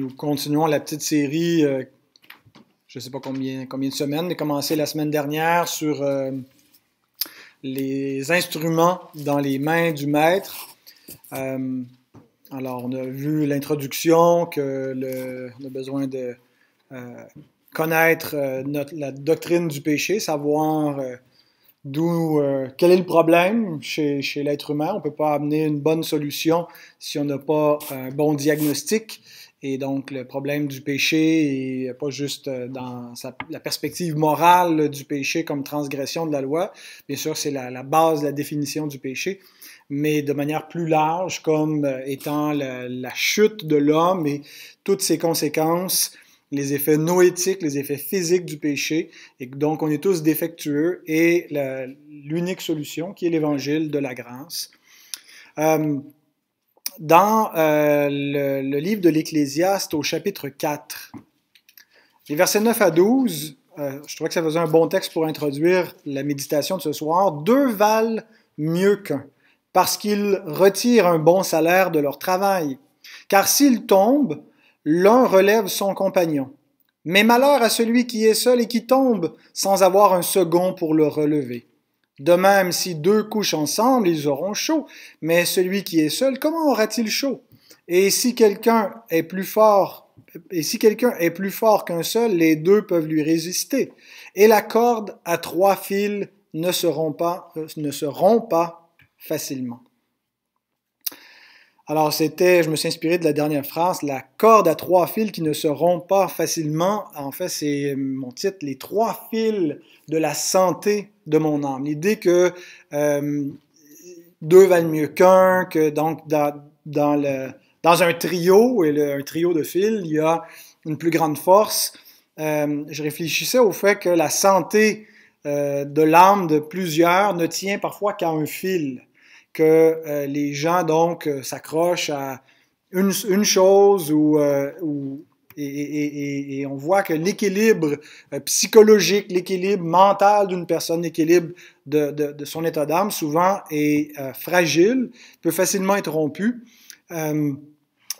Nous continuons la petite série, je ne sais pas combien de semaines, mais commencée la semaine dernière sur les instruments dans les mains du maître. Alors, on a vu l'introduction, on a besoin de connaître la doctrine du péché, savoir quel est le problème chez l'être humain. On ne peut pas amener une bonne solution si on n'a pas un bon diagnostic. Et donc, le problème du péché n'est pas juste dans la perspective morale du péché comme transgression de la loi. Bien sûr, c'est la base de la définition du péché, mais de manière plus large, comme étant la chute de l'homme et toutes ses conséquences, les effets noétiques, les effets physiques du péché. Et donc, on est tous défectueux et l'unique solution qui est l'évangile de la grâce. Dans le livre de l'Ecclésiaste, au chapitre 4, les versets 9 à 12, je trouvais que ça faisait un bon texte pour introduire la méditation de ce soir. « Deux valent mieux qu'un, parce qu'ils retirent un bon salaire de leur travail. Car s'ils tombent, l'un relève son compagnon. Mais malheur à celui qui est seul et qui tombe, sans avoir un second pour le relever. » De même, si deux couchent ensemble, ils auront chaud. Mais celui qui est seul, comment aura-t-il chaud? Et si quelqu'un est plus fort, qu'un seul, les deux peuvent lui résister. Et la corde à trois fils ne se rompt pas facilement. Alors je me suis inspiré de la dernière phrase, la corde à trois fils qui ne se rompt pas facilement. En fait, c'est mon titre, les trois fils de la santé de mon âme. L'idée que deux valent mieux qu'un, que donc dans un trio, et un trio de fils, il y a une plus grande force. Je réfléchissais au fait que la santé de l'âme de plusieurs ne tient parfois qu'à un fil. Que les gens, donc, s'accrochent à une chose et on voit que l'équilibre psychologique, l'équilibre mental d'une personne, l'équilibre de son état d'âme, souvent, est fragile, peut facilement être rompu.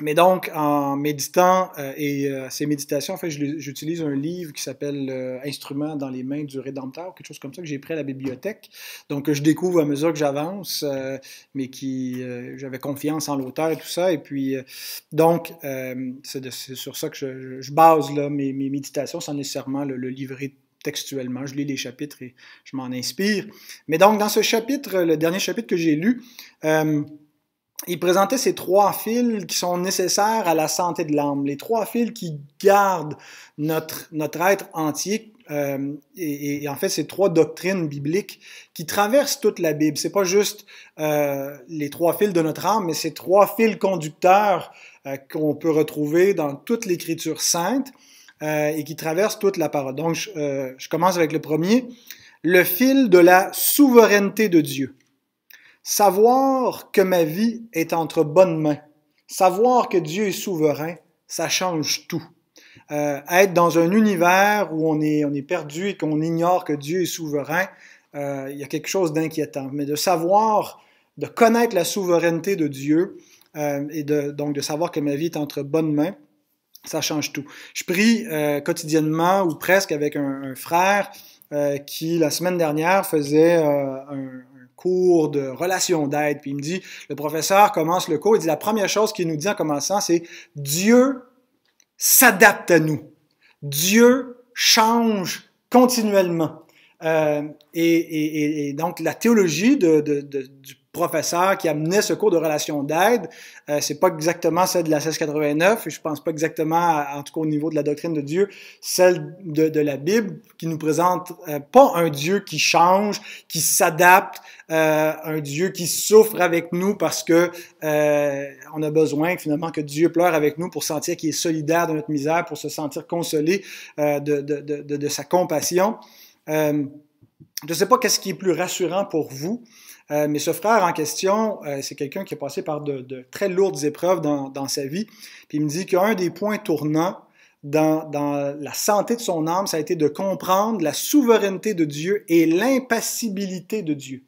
Mais donc, en méditant ces méditations, en fait, j'utilise un livre qui s'appelle « Instruments dans les mains du Rédempteur », quelque chose comme ça que j'ai pris à la bibliothèque. Donc, je découvre à mesure que j'avance, mais j'avais confiance en l'auteur et tout ça. Et puis, c'est sur ça que je base là, mes méditations, sans nécessairement le livrer textuellement. Je lis les chapitres et je m'en inspire. Mais donc, dans ce chapitre, le dernier chapitre que j'ai lu, il présentait ces trois fils qui sont nécessaires à la santé de l'âme, les trois fils qui gardent notre être entier. Et en fait, c'est trois doctrines bibliques qui traversent toute la Bible. C'est pas juste les trois fils de notre âme, mais c'est trois fils conducteurs qu'on peut retrouver dans toute l'Écriture sainte et qui traversent toute la parole. Donc, je commence avec le premier, le fil de la souveraineté de Dieu. Savoir que ma vie est entre bonnes mains, savoir que Dieu est souverain, ça change tout. Être dans un univers où on est perdu et qu'on ignore que Dieu est souverain, il y a quelque chose d'inquiétant. Mais de savoir, de connaître la souveraineté de Dieu et donc de savoir que ma vie est entre bonnes mains, ça change tout. Je prie quotidiennement ou presque avec un frère qui, la semaine dernière, faisait un cours de relation d'aide, puis il me dit, le professeur commence le cours, il dit la première chose qu'il nous dit en commençant, c'est « Dieu s'adapte à nous. Dieu change continuellement. » et donc, la théologie du professeur qui amenait ce cours de relation d'aide, c'est pas exactement celle de la 1689, et je pense pas exactement, en tout cas au niveau de la doctrine de Dieu, celle de la Bible, qui nous présente pas un Dieu qui change, qui s'adapte, un Dieu qui souffre avec nous parce que on a besoin finalement que Dieu pleure avec nous pour sentir qu'il est solidaire de notre misère, pour se sentir consolé de sa compassion. Je sais pas qu'est-ce qui est plus rassurant pour vous, mais ce frère en question, c'est quelqu'un qui est passé par de très lourdes épreuves dans sa vie. Puis il me dit qu'un des points tournants dans la santé de son âme, ça a été de comprendre la souveraineté de Dieu et l'impassibilité de Dieu.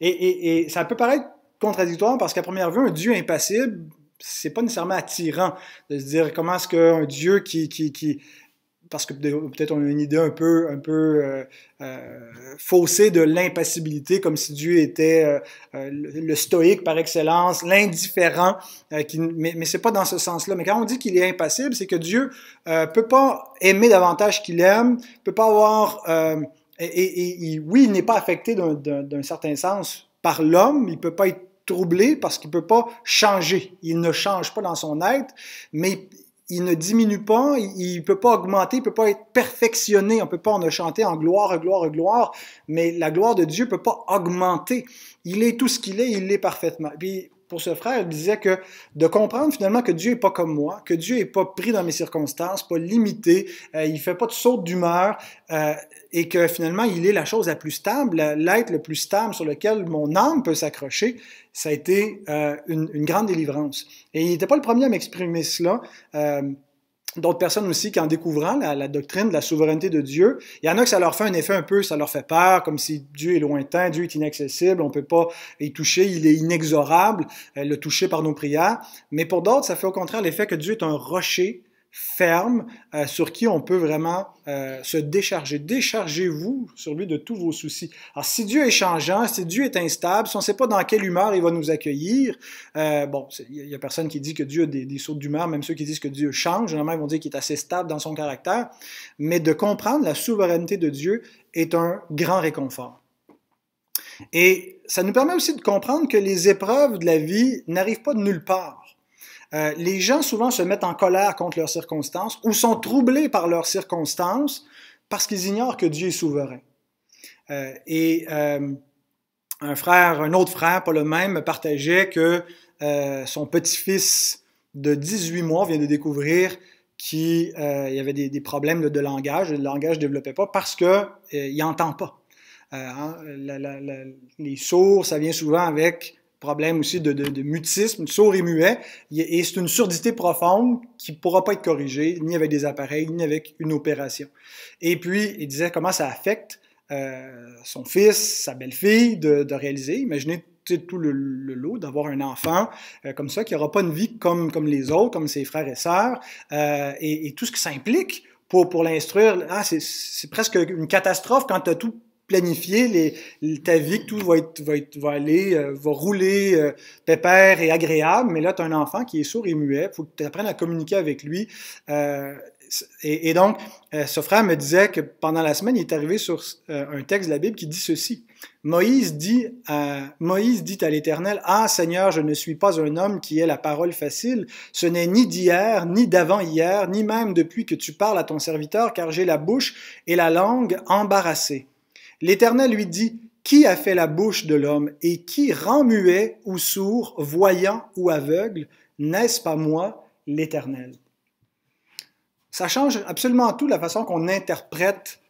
Et ça peut paraître contradictoire parce qu'à première vue, un Dieu impassible, c'est pas nécessairement attirant de se dire comment est-ce qu'un Dieu qui parce que peut-être on a une idée un peu faussée de l'impassibilité, comme si Dieu était le stoïque par excellence, l'indifférent, mais ce n'est pas dans ce sens-là. Mais quand on dit qu'il est impassible, c'est que Dieu peut pas aimer davantage qu'il aime, peut pas avoir... oui, il n'est pas affecté d'un certain sens par l'homme, il peut pas être troublé parce qu'il peut pas changer. Il ne change pas dans son être, mais... il ne diminue pas, il ne peut pas augmenter, il ne peut pas être perfectionné. On a chanté en gloire, gloire, gloire, mais la gloire de Dieu ne peut pas augmenter. Il est tout ce qu'il est, il l'est parfaitement. Puis pour ce frère, il disait que de comprendre finalement que Dieu n'est pas comme moi, que Dieu n'est pas pris dans mes circonstances, pas limité, il ne fait pas de saute d'humeur, et que finalement il est la chose la plus stable, l'être le plus stable sur lequel mon âme peut s'accrocher, ça a été une grande délivrance. Et il n'était pas le premier à m'exprimer cela. D'autres personnes aussi qui, en découvrant la doctrine de la souveraineté de Dieu, il y en a que ça leur fait un effet un peu, ça leur fait peur, comme si Dieu est lointain, Dieu est inaccessible, on ne peut pas y toucher, il est inexorable, le toucher par nos prières. Mais pour d'autres, ça fait au contraire l'effet que Dieu est un rocher ferme sur qui on peut vraiment se décharger. Déchargez-vous sur lui de tous vos soucis. Alors si Dieu est changeant, si Dieu est instable, si on ne sait pas dans quelle humeur il va nous accueillir, bon, il n'y a personne qui dit que Dieu a des sautes d'humeur, même ceux qui disent que Dieu change, généralement ils vont dire qu'il est assez stable dans son caractère, mais de comprendre la souveraineté de Dieu est un grand réconfort. Et ça nous permet aussi de comprendre que les épreuves de la vie n'arrivent pas de nulle part. Les gens souvent se mettent en colère contre leurs circonstances ou sont troublés par leurs circonstances parce qu'ils ignorent que Dieu est souverain. Un autre frère, pas le même, partageait que son petit-fils de 18 mois vient de découvrir qu'il y avait des problèmes de langage, le langage ne développait pas parce qu'il n'entend pas. Les sourds, ça vient souvent avec... problème aussi de mutisme, sourd et muet, et c'est une surdité profonde qui ne pourra pas être corrigée, ni avec des appareils, ni avec une opération. Et puis, il disait comment ça affecte son fils, sa belle-fille, de réaliser, imaginez tout le lot d'avoir un enfant comme ça, qui n'aura pas une vie comme les autres, comme ses frères et sœurs, et tout ce que ça implique pour l'instruire, c'est presque une catastrophe quand tu as tout planifier ta vie, que tout va rouler pépère et agréable, mais là, tu as un enfant qui est sourd et muet, il faut que tu apprennes à communiquer avec lui. Et donc, ce frère me disait que pendant la semaine, il est arrivé sur un texte de la Bible qui dit ceci. Moïse dit à l'Éternel, « Ah Seigneur, je ne suis pas un homme qui ait la parole facile, ce n'est ni d'hier, ni d'avant-hier, ni même depuis que tu parles à ton serviteur, car j'ai la bouche et la langue embarrassées. » L'Éternel lui dit, « Qui a fait la bouche de l'homme et qui rend muet ou sourd, voyant ou aveugle, n'est-ce pas moi, l'Éternel? » Ça change absolument tout la façon qu'on interprète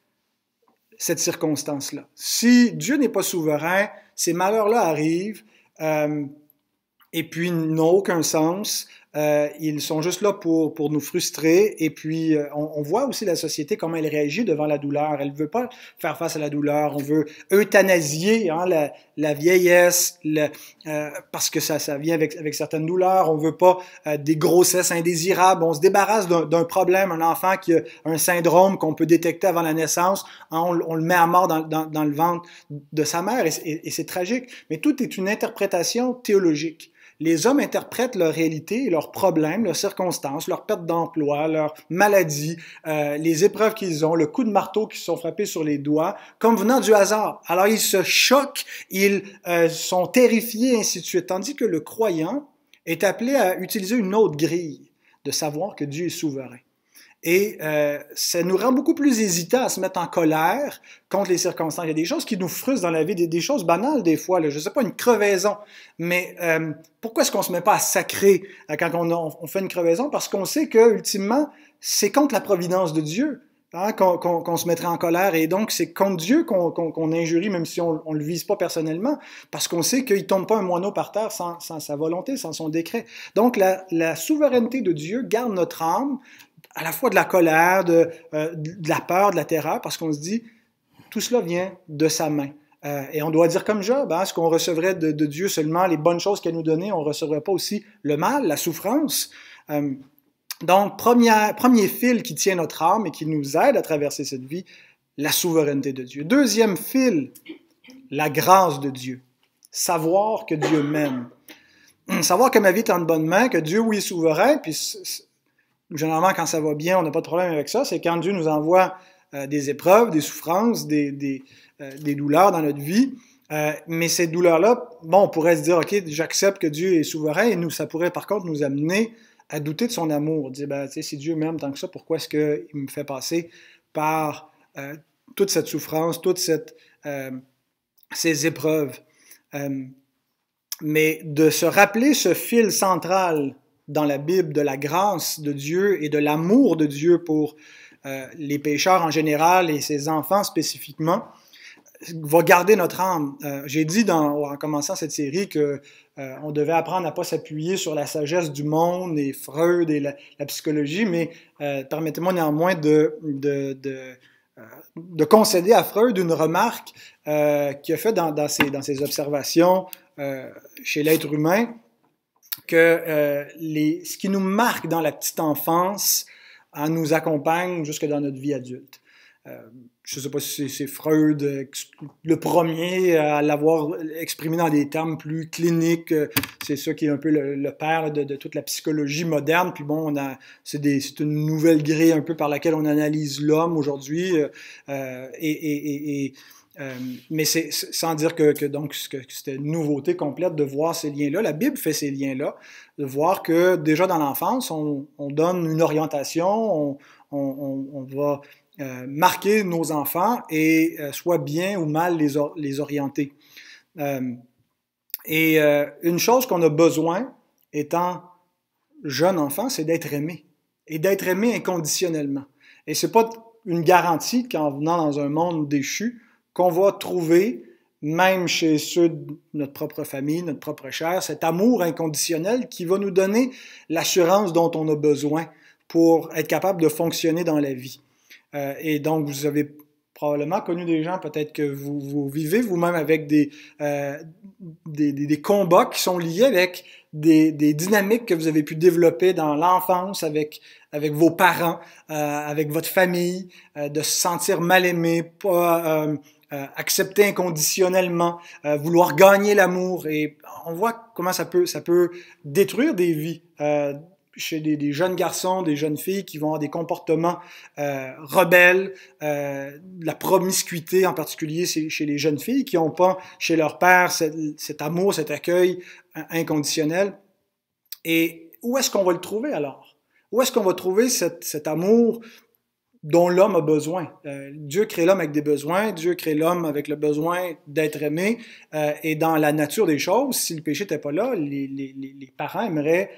cette circonstance-là. Si Dieu n'est pas souverain, ces malheurs-là arrivent et puis n'ont aucun sens. Ils sont juste là pour nous frustrer, et puis on voit aussi la société, comment elle réagit devant la douleur. Elle ne veut pas faire face à la douleur, on veut euthanasier la vieillesse, parce que ça vient avec certaines douleurs, on ne veut pas des grossesses indésirables, on se débarrasse d'un problème, un enfant qui a un syndrome qu'on peut détecter avant la naissance, hein, on le met à mort dans le ventre de sa mère, et c'est tragique, mais tout est une interprétation théologique. Les hommes interprètent leur réalité, leurs problèmes, leurs circonstances, leur perte d'emploi, leur maladie, les épreuves qu'ils ont, le coup de marteau qui se sont frappés sur les doigts, comme venant du hasard. Alors ils se choquent, ils sont terrifiés, et ainsi de suite. Tandis que le croyant est appelé à utiliser une autre grille de savoir que Dieu est souverain. Et ça nous rend beaucoup plus hésitants à se mettre en colère contre les circonstances. Il y a des choses qui nous frustrent dans la vie, des choses banales des fois, là, je ne sais pas, une crevaison. Mais pourquoi est-ce qu'on ne se met pas à sacrer quand on fait une crevaison? Parce qu'on sait que ultimement, c'est contre la providence de Dieu qu'on se mettrait en colère. Et donc, c'est contre Dieu qu'on injurie, même si on ne le vise pas personnellement, parce qu'on sait qu'il ne tombe pas un moineau par terre sans sa volonté, sans son décret. Donc, la souveraineté de Dieu garde notre âme, à la fois de la colère, de la peur, de la terreur, parce qu'on se dit, tout cela vient de sa main. Et on doit dire comme Job, hein, ce qu'on recevrait de Dieu seulement, les bonnes choses qu'elle nous donnait, on ne recevrait pas aussi le mal, la souffrance. Donc, premier fil qui tient notre âme et qui nous aide à traverser cette vie, la souveraineté de Dieu. Deuxième fil, la grâce de Dieu. Savoir que Dieu m'aime. Savoir que ma vie est en bonne main, que Dieu, oui, est souverain, puis généralement, quand ça va bien, on n'a pas de problème avec ça, c'est quand Dieu nous envoie des épreuves, des souffrances, des douleurs dans notre vie. Mais ces douleurs-là, bon, on pourrait se dire, OK, j'accepte que Dieu est souverain, et nous, ça pourrait par contre nous amener à douter de son amour. Dire, ben, tu sais, si Dieu m'aime tant que ça, pourquoi est-ce qu'il me fait passer par toute cette souffrance, toutes ces épreuves? Mais de se rappeler ce fil central dans la Bible de la grâce de Dieu et de l'amour de Dieu pour les pécheurs en général et ses enfants spécifiquement, va garder notre âme. J'ai dit en commençant cette série qu'on devait apprendre à ne pas s'appuyer sur la sagesse du monde et Freud et la psychologie, mais permettez-moi néanmoins de concéder à Freud une remarque qu'il a faite dans ses observations chez l'être humain, que ce qui nous marque dans la petite enfance nous accompagne jusque dans notre vie adulte. Je ne sais pas si c'est Freud le premier à l'avoir exprimé dans des termes plus cliniques. C'est ça qui est un peu le père de toute la psychologie moderne. Puis bon, c'est une nouvelle grille un peu par laquelle on analyse l'homme aujourd'hui. Mais c'est sans dire que c'était une nouveauté complète de voir ces liens-là. La Bible fait ces liens-là, de voir que déjà dans l'enfance, on donne une orientation, on va marquer nos enfants et soit bien ou mal les orienter. Une chose qu'on a besoin, étant jeune enfant, c'est d'être aimé, et d'être aimé inconditionnellement. Et ce n'est pas une garantie qu'en venant dans un monde déchu, qu'on va trouver, même chez ceux de notre propre famille, notre propre chair, cet amour inconditionnel qui va nous donner l'assurance dont on a besoin pour être capable de fonctionner dans la vie. Et donc, vous avez probablement connu des gens, peut-être que vous vivez vous-même avec des combats qui sont liés avec des dynamiques que vous avez pu développer dans l'enfance avec vos parents, avec votre famille, de se sentir mal aimé, pas accepter inconditionnellement, vouloir gagner l'amour. Et on voit comment ça peut détruire des vies chez des jeunes garçons, des jeunes filles qui vont avoir des comportements rebelles, la promiscuité en particulier chez les jeunes filles qui n'ont pas chez leur père cet amour, cet accueil inconditionnel. Et où est-ce qu'on va le trouver alors? Où est-ce qu'on va trouver cet amour dont l'homme a besoin? Dieu crée l'homme avec des besoins, Dieu crée l'homme avec le besoin d'être aimé, et dans la nature des choses, si le péché n'était pas là, les parents aimeraient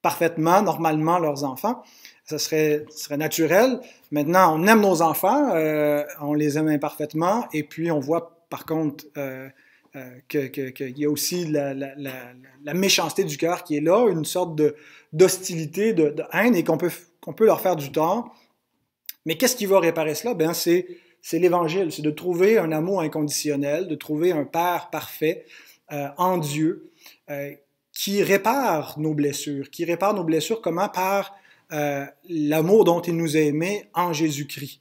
parfaitement, normalement, leurs enfants. Ce serait naturel. Maintenant, on aime nos enfants, on les aime imparfaitement, et puis on voit par contre qu'il y a aussi la méchanceté du cœur qui est là, une sorte d'hostilité, de haine, et qu'on peut leur faire du tort. Mais qu'est-ce qui va réparer cela? Ben, c'est l'Évangile, c'est de trouver un amour inconditionnel, de trouver un Père parfait en Dieu, qui répare nos blessures. Qui répare nos blessures comment? Par l'amour dont il nous a aimés en Jésus-Christ.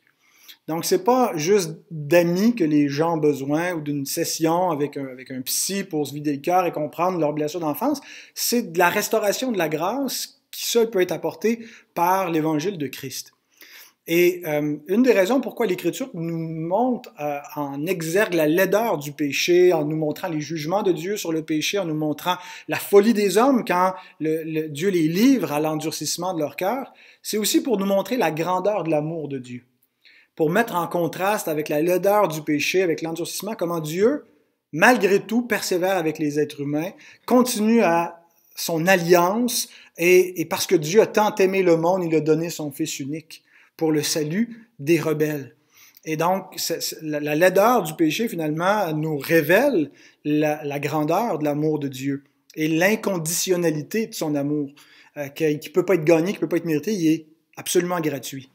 Donc, ce n'est pas juste d'amis que les gens ont besoin ou d'une session avec un psy pour se vider le cœur et comprendre leurs blessures d'enfance. C'est de la restauration de la grâce qui seule peut être apportée par l'Évangile de Christ. Et une des raisons pourquoi l'Écriture nous montre en exergue la laideur du péché, en nous montrant les jugements de Dieu sur le péché, en nous montrant la folie des hommes quand Dieu les livre à l'endurcissement de leur cœur, c'est aussi pour nous montrer la grandeur de l'amour de Dieu. Pour mettre en contraste avec la laideur du péché, avec l'endurcissement, comment Dieu, malgré tout, persévère avec les êtres humains, continue à son alliance, et parce que Dieu a tant aimé le monde, il a donné son Fils unique pour le salut des rebelles. Et donc, la laideur du péché, finalement, nous révèle la grandeur de l'amour de Dieu et l'inconditionnalité de son amour, qui ne peut pas être gagné, qui ne peut pas être mérité, il est absolument gratuit.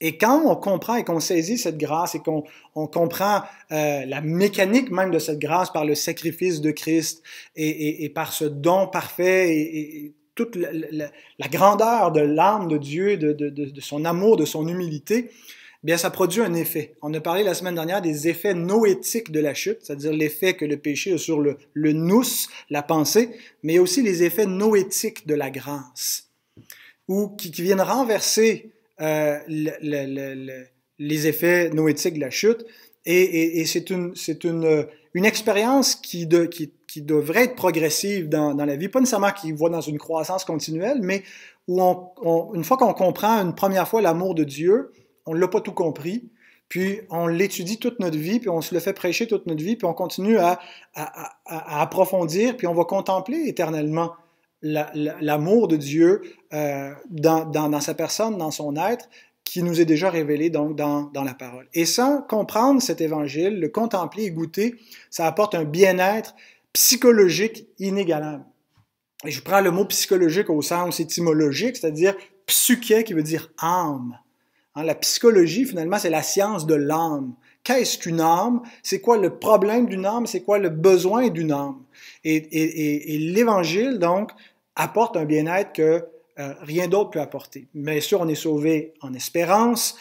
Et quand on comprend et qu'on saisit cette grâce et qu'on comprend la mécanique même de cette grâce par le sacrifice de Christ et par ce don parfait et toute la grandeur de l'âme de Dieu, de son amour, de son humilité, bien ça produit un effet. On a parlé la semaine dernière des effets noétiques de la chute, c'est-à-dire l'effet que le péché a sur le nous, la pensée, mais aussi les effets noétiques de la grâce, ou qui viennent renverser les effets noétiques de la chute, et c'est une expérience qui devrait être progressive dans la vie, pas nécessairement qui voit dans une croissance continuelle, mais où une fois qu'on comprend une première fois l'amour de Dieu, on ne l'a pas tout compris, puis on l'étudie toute notre vie, puis on se le fait prêcher toute notre vie, puis on continue à approfondir, puis on va contempler éternellement l'amour de Dieu dans sa personne, dans son être, qui nous est déjà révélé donc dans la parole. Et ça, comprendre cet évangile, le contempler et goûter, ça apporte un bien-être psychologique inégalable. Et je prends le mot psychologique au sens étymologique, c'est-à-dire psyché qui veut dire âme. Hein, la psychologie, finalement, c'est la science de l'âme. Qu'est-ce qu'une âme? C'est quoi le problème d'une âme? C'est quoi le besoin d'une âme? Et l'Évangile, donc, apporte un bien-être que rien d'autre peut apporter. Bien sûr, on est sauvé en espérance.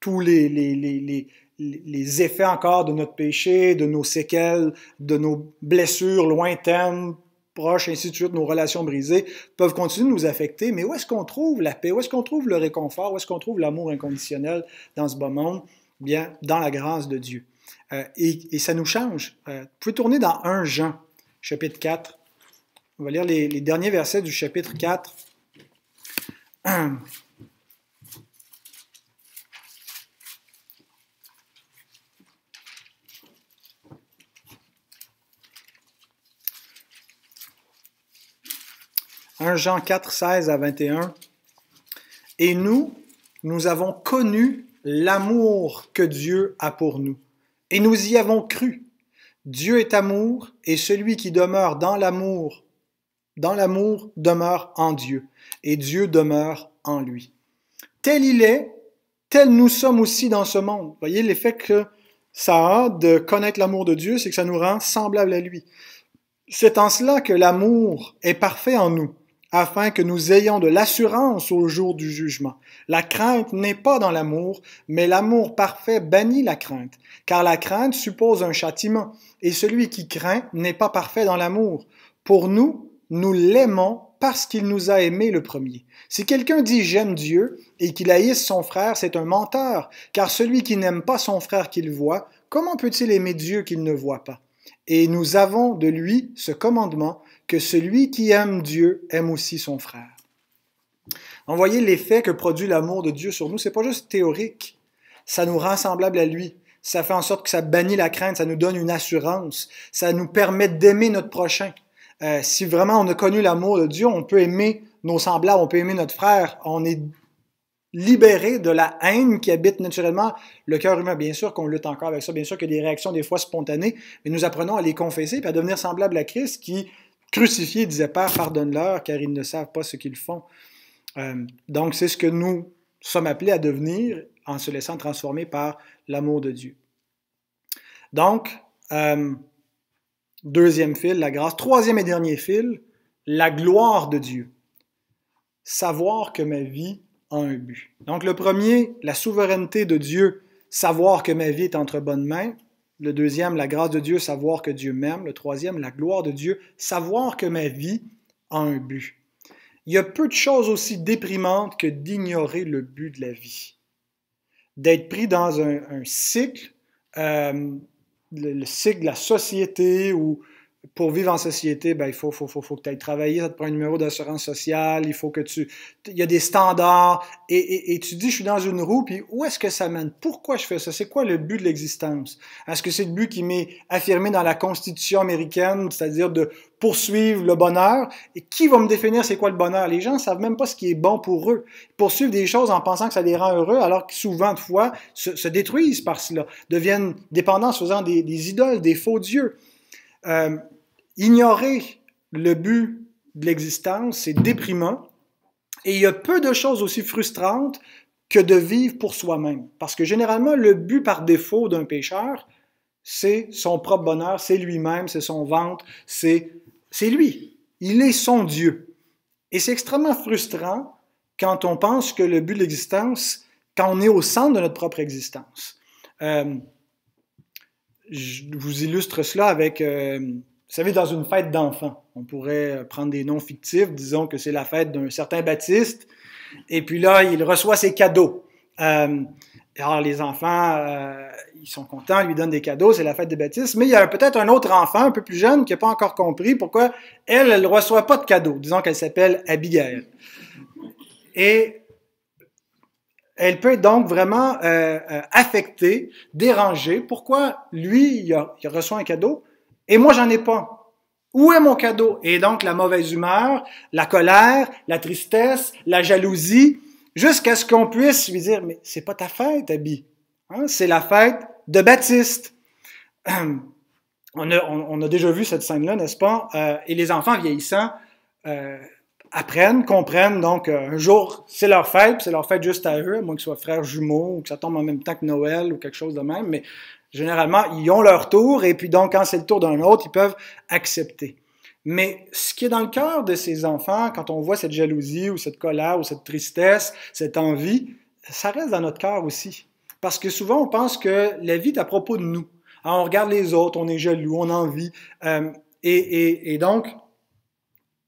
Tous les effets encore de notre péché, de nos séquelles, de nos blessures lointaines, proches, ainsi de suite, nos relations brisées, peuvent continuer de nous affecter, mais où est-ce qu'on trouve la paix? Où est-ce qu'on trouve le réconfort? Où est-ce qu'on trouve l'amour inconditionnel dans ce bas monde? Bien, dans la grâce de Dieu. Et ça nous change. Vous pouvez tourner dans 1 Jean, chapitre 4. On va lire les derniers versets du chapitre 4. Jean 4, 16 à 21. « Et nous, nous avons connu l'amour que Dieu a pour nous, et nous y avons cru. Dieu est amour, et celui qui demeure dans l'amour demeure en Dieu, et Dieu demeure en lui. Tel il est, tel nous sommes aussi dans ce monde. » Vous voyez, l'effet que ça a de connaître l'amour de Dieu, c'est que ça nous rend semblables à lui. « C'est en cela que l'amour est parfait en nous, afin que nous ayons de l'assurance au jour du jugement. La crainte n'est pas dans l'amour, mais l'amour parfait bannit la crainte, car la crainte suppose un châtiment, et celui qui craint n'est pas parfait dans l'amour. Pour nous, nous l'aimons parce qu'il nous a aimés le premier. Si quelqu'un dit « j'aime Dieu » et qu'il haïsse son frère, c'est un menteur, car celui qui n'aime pas son frère qu'il voit, comment peut-il aimer Dieu qu'il ne voit pas? Et nous avons de lui ce commandement, que celui qui aime Dieu aime aussi son frère. » Donc, voyez l'effet que produit l'amour de Dieu sur nous. Ce n'est pas juste théorique. Ça nous rend semblables à lui. Ça fait en sorte que ça bannit la crainte, ça nous donne une assurance. Ça nous permet d'aimer notre prochain. Si vraiment on a connu l'amour de Dieu, on peut aimer nos semblables, on peut aimer notre frère. On est libéré de la haine qui habite naturellement le cœur humain. Bien sûr qu'on lutte encore avec ça, bien sûr qu'il y a des réactions des fois spontanées, mais nous apprenons à les confesser et à devenir semblables à Christ qui, crucifié, disait « Père, pardonne-leur, car ils ne savent pas ce qu'ils font. » Donc, c'est ce que nous sommes appelés à devenir en se laissant transformer par l'amour de Dieu. Donc, deuxième fil, la grâce. Troisième et dernier fil, la gloire de Dieu. Savoir que ma vie un but. Donc le premier, la souveraineté de Dieu, savoir que ma vie est entre bonnes mains. Le deuxième, la grâce de Dieu, savoir que Dieu m'aime. Le troisième, la gloire de Dieu, savoir que ma vie a un but. Il y a peu de choses aussi déprimantes que d'ignorer le but de la vie. D'être pris dans un cycle, le cycle de la société où pour vivre en société, ben, il faut que tu ailles travailler, ça te prend un numéro d'assurance sociale, il faut que il y a des standards, et tu dis, je suis dans une roue, puis où est-ce que ça mène? Pourquoi je fais ça? C'est quoi le but de l'existence? Est-ce que c'est le but qui m'est affirmé dans la Constitution américaine, c'est-à-dire de poursuivre le bonheur? Et qui va me définir c'est quoi le bonheur? Les gens ne savent même pas ce qui est bon pour eux. Ils poursuivent des choses en pensant que ça les rend heureux, alors que souvent, de fois, se détruisent par cela, deviennent dépendants en faisant des idoles, des faux dieux. Ignorer le but de l'existence, c'est déprimant. Et il y a peu de choses aussi frustrantes que de vivre pour soi-même. Parce que généralement, le but par défaut d'un pécheur, c'est son propre bonheur, c'est lui-même, c'est son ventre, c'est lui. Il est son Dieu. Et c'est extrêmement frustrant quand on pense que le but de l'existence, quand on est au centre de notre propre existence. Je vous illustre cela avec, vous savez, dans une fête d'enfants. On pourrait prendre des noms fictifs, disons que c'est la fête d'un certain Baptiste, et puis là, il reçoit ses cadeaux. Alors, les enfants, ils sont contents, ils lui donnent des cadeaux, c'est la fête de Baptiste, mais il y a peut-être un autre enfant, un peu plus jeune, qui n'a pas encore compris pourquoi elle ne reçoit pas de cadeaux. Disons qu'elle s'appelle Abigail. Et elle peut être donc vraiment affectée, dérangée. Pourquoi lui, il reçoit un cadeau, et moi, j'en ai pas? Où est mon cadeau? Et donc, la mauvaise humeur, la colère, la tristesse, la jalousie, jusqu'à ce qu'on puisse lui dire, mais c'est pas ta fête, Abby. Hein? C'est la fête de Baptiste. On a déjà vu cette scène-là, n'est-ce pas? Et les enfants vieillissants apprennent, comprennent. Donc, un jour, c'est leur fête, puis c'est leur fête juste à eux, à moins qu'ils soient frères jumeaux, ou que ça tombe en même temps que Noël, ou quelque chose de même, mais généralement, ils ont leur tour, et puis donc, quand c'est le tour d'un autre, ils peuvent accepter. Mais ce qui est dans le cœur de ces enfants, quand on voit cette jalousie, ou cette colère, ou cette tristesse, cette envie, ça reste dans notre cœur aussi. Parce que souvent, on pense que la vie est à propos de nous. Alors, on regarde les autres, on est jaloux, on envie. Et donc,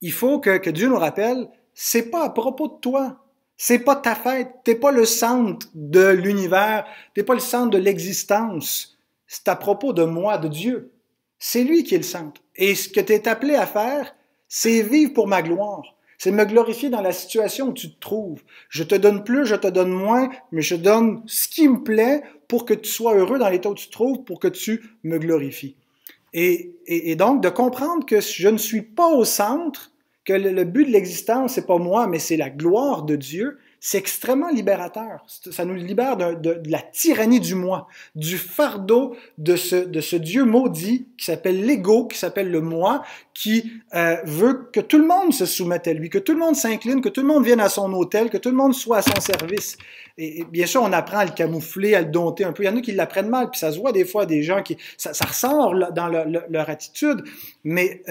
il faut que Dieu nous rappelle, c'est pas à propos de toi. C'est pas ta fête, t'es pas le centre de l'univers, t'es pas le centre de l'existence. C'est à propos de moi, de Dieu. C'est lui qui est le centre. Et ce que tu es appelé à faire, c'est vivre pour ma gloire. C'est me glorifier dans la situation où tu te trouves. Je te donne plus, je te donne moins, mais je te donne ce qui me plaît pour que tu sois heureux dans l'état où tu te trouves, pour que tu me glorifies. Et donc, de comprendre que je ne suis pas au centre, que le but de l'existence, c'est pas moi, mais c'est la gloire de Dieu, c'est extrêmement libérateur. Ça nous libère de la tyrannie du moi, du fardeau de ce Dieu maudit qui s'appelle l'ego, qui s'appelle le moi, qui veut que tout le monde se soumette à lui, que tout le monde s'incline, que tout le monde vienne à son autel, que tout le monde soit à son service. Et bien sûr, on apprend à le camoufler, à le dompter un peu. Il y en a qui l'apprennent mal, puis ça se voit des fois, des gens qui... Ça ressort dans leur attitude, mais...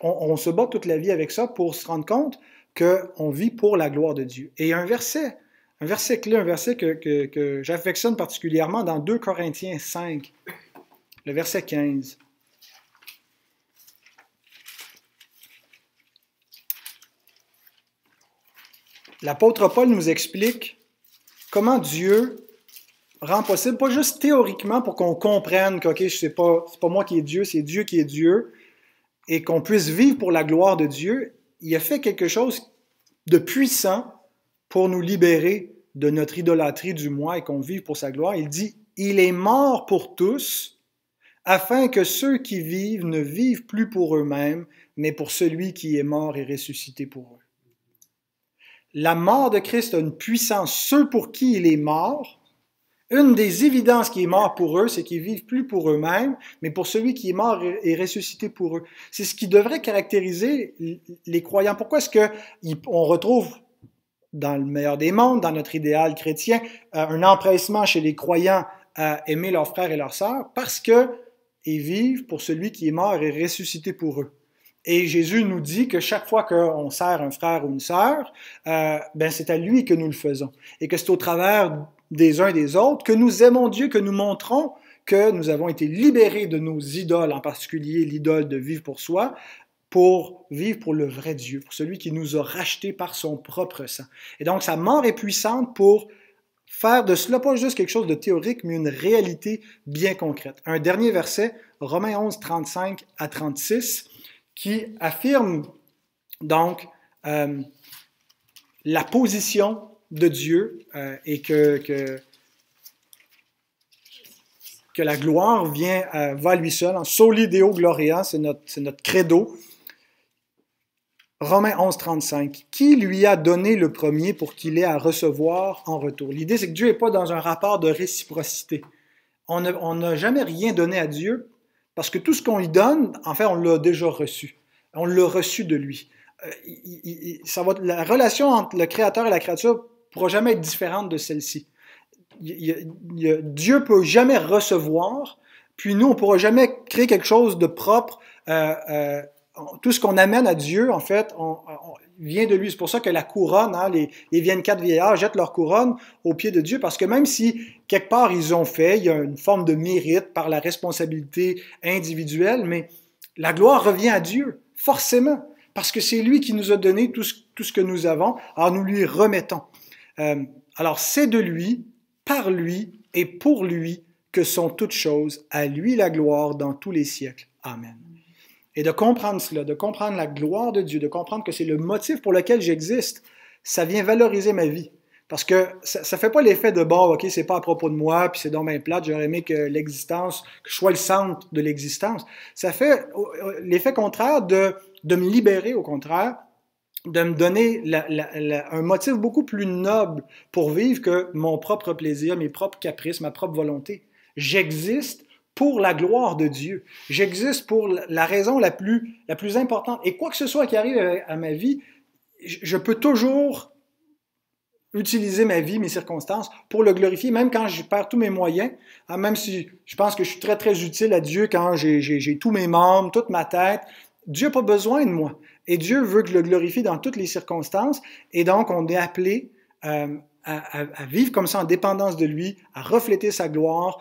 On se bat toute la vie avec ça pour se rendre compte qu'on vit pour la gloire de Dieu. Et il y a un verset clé, un verset que j'affectionne particulièrement dans 2 Corinthiens 5, le verset 15. L'apôtre Paul nous explique comment Dieu rend possible, pas juste théoriquement pour qu'on comprenne que, OK, c'est pas moi qui est Dieu, c'est Dieu qui est Dieu, et qu'on puisse vivre pour la gloire de Dieu, il a fait quelque chose de puissant pour nous libérer de notre idolâtrie du moi et qu'on vive pour sa gloire. Il dit, « Il est mort pour tous, afin que ceux qui vivent ne vivent plus pour eux-mêmes, mais pour celui qui est mort et ressuscité pour eux. » La mort de Christ a une puissance. Ceux pour qui il est mort, une des évidences qui est mort pour eux, c'est qu'ils vivent plus pour eux-mêmes, mais pour celui qui est mort et ressuscité pour eux. C'est ce qui devrait caractériser les croyants. Pourquoi est-ce qu'on retrouve, dans le meilleur des mondes, dans notre idéal chrétien, un empressement chez les croyants à aimer leurs frères et leurs sœurs? Parce qu'ils vivent pour celui qui est mort et ressuscité pour eux. Et Jésus nous dit que chaque fois qu'on sert un frère ou une sœur, ben c'est à lui que nous le faisons. Et que c'est au travers des uns et des autres, que nous aimons Dieu, que nous montrons que nous avons été libérés de nos idoles, en particulier l'idole de vivre pour soi, pour vivre pour le vrai Dieu, pour celui qui nous a rachetés par son propre sang. Et donc, sa mort est puissante pour faire de cela pas juste quelque chose de théorique, mais une réalité bien concrète. Un dernier verset, Romains 11, 35 à 36, qui affirme donc la position de Dieu et que la gloire va lui seul. En soli Deo Gloria, c'est notre credo. Romains 11, 35. Qui lui a donné le premier pour qu'il ait à recevoir en retour? L'idée, c'est que Dieu n'est pas dans un rapport de réciprocité. On n'a jamais rien donné à Dieu parce que tout ce qu'on lui donne, en fait, on l'a déjà reçu. On l'a reçu de lui. La relation entre le Créateur et la créature ne pourra jamais être différente de celle-ci. Dieu ne peut jamais recevoir, puis nous, on ne pourra jamais créer quelque chose de propre. Tout ce qu'on amène à Dieu, en fait, on vient de lui. C'est pour ça que la couronne, hein, les 24 vieillards jettent leur couronne aux pieds de Dieu, parce que même si, quelque part, ils ont fait, il y a une forme de mérite par la responsabilité individuelle, mais la gloire revient à Dieu, forcément, parce que c'est lui qui nous a donné tout ce que nous avons, alors nous lui remettons. Alors, c'est de lui, par lui et pour lui que sont toutes choses, à lui la gloire dans tous les siècles. Amen. Et de comprendre cela, de comprendre la gloire de Dieu, de comprendre que c'est le motif pour lequel j'existe, ça vient valoriser ma vie. Parce que ça ne fait pas l'effet de « bon, ok, c'est pas à propos de moi, puis c'est donc bien plate, j'aurais aimé que l'existence, que je sois le centre de l'existence ». Ça fait l'effet contraire de me libérer, au contraire, de me donner un motif beaucoup plus noble pour vivre que mon propre plaisir, mes propres caprices, ma propre volonté. J'existe pour la gloire de Dieu. J'existe pour la raison la plus importante. Et quoi que ce soit qui arrive à ma vie, je peux toujours utiliser ma vie, mes circonstances, pour le glorifier, même quand je perds tous mes moyens, hein, même si je pense que je suis très, très utile à Dieu quand j'ai tous mes membres, toute ma tête. Dieu n'a pas besoin de moi. Et Dieu veut que je le glorifie dans toutes les circonstances. Et donc, on est appelé à vivre comme ça en dépendance de lui, à refléter sa gloire,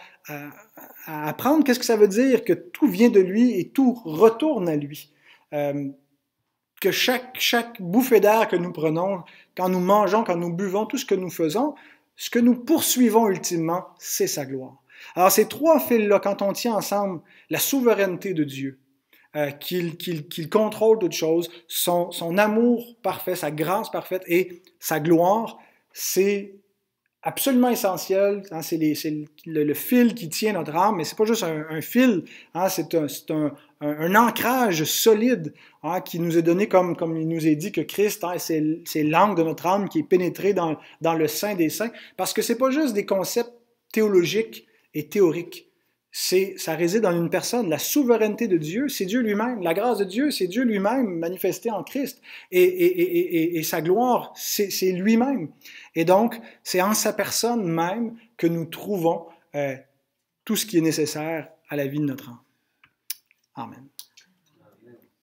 à apprendre qu'est-ce que ça veut dire, que tout vient de lui et tout retourne à lui. Que chaque bouffée d'air que nous prenons, quand nous mangeons, quand nous buvons, tout ce que nous faisons, ce que nous poursuivons ultimement, c'est sa gloire. Alors ces trois fils-là, quand on tient ensemble la souveraineté de Dieu, qu'il contrôle toute chose, son amour parfait, sa grâce parfaite et sa gloire, c'est absolument essentiel. Hein, c'est le fil qui tient notre âme, mais ce n'est pas juste un fil, hein, c'est un ancrage solide, hein, qui nous est donné, comme il nous est dit que Christ, hein, c'est l'angle de notre âme qui est pénétré dans le sein des saints, parce que ce n'est pas juste des concepts théologiques et théoriques. Ça réside dans une personne. La souveraineté de Dieu, c'est Dieu lui-même. La grâce de Dieu, c'est Dieu lui-même manifesté en Christ. Et sa gloire, c'est lui-même. Et donc, c'est en sa personne même que nous trouvons tout ce qui est nécessaire à la vie de notre âme. Amen.